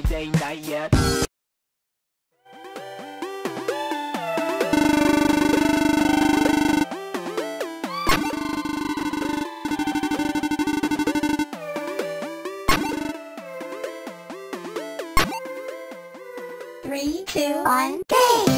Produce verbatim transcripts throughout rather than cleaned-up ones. Friday night yet. Three, two, one, go!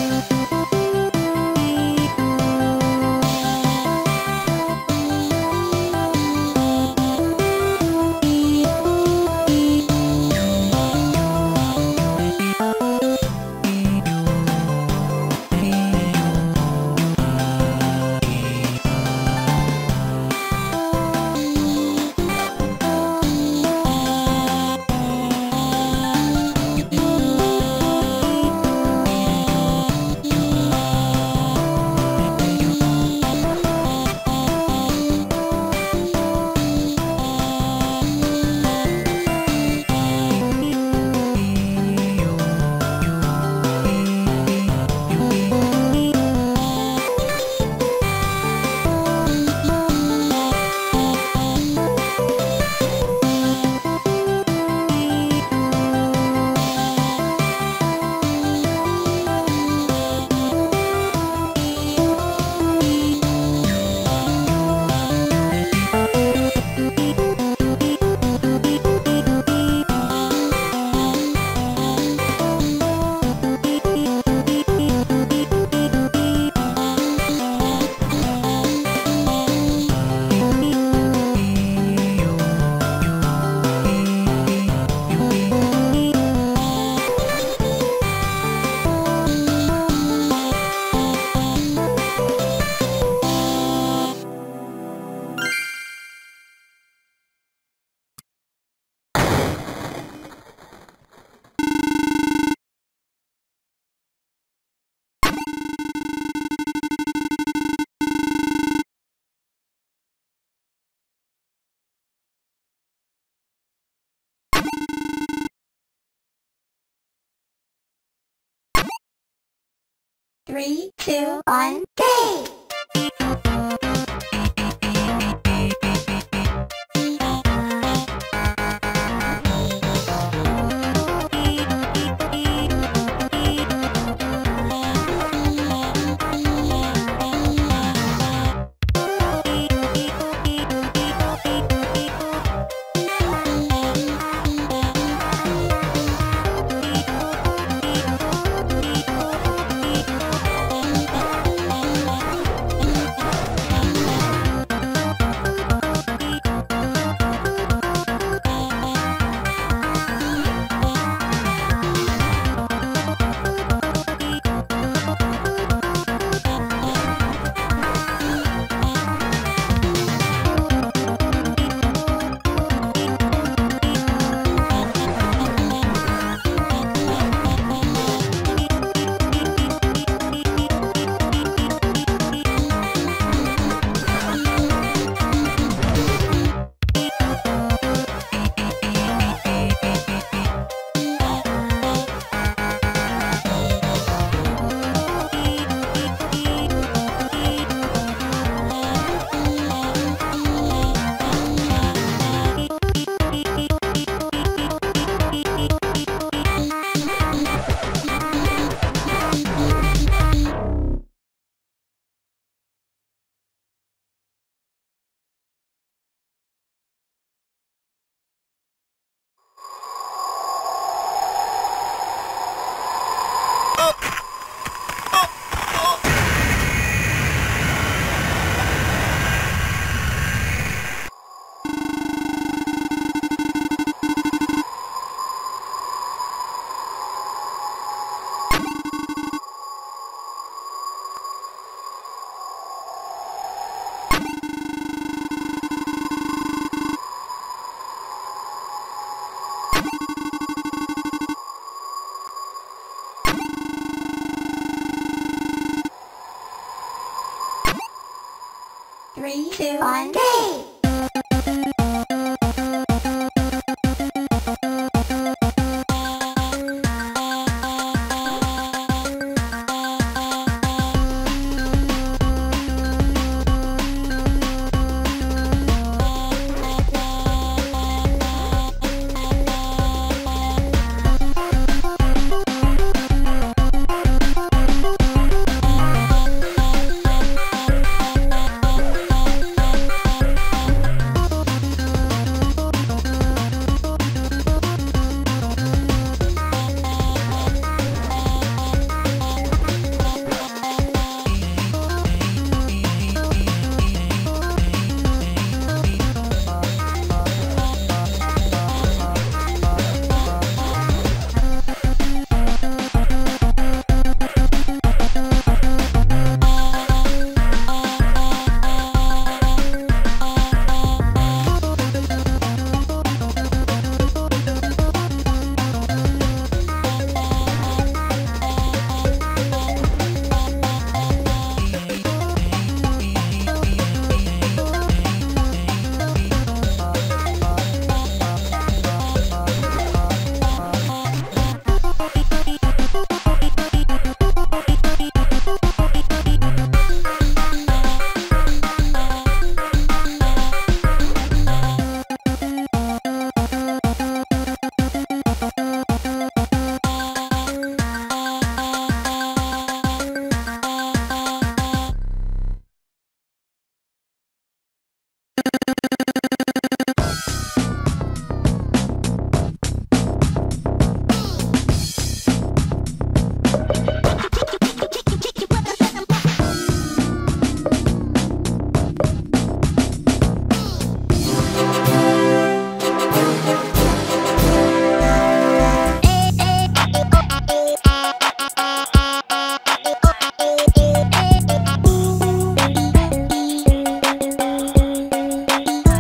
Three, two, one, go! Three, two, one, go!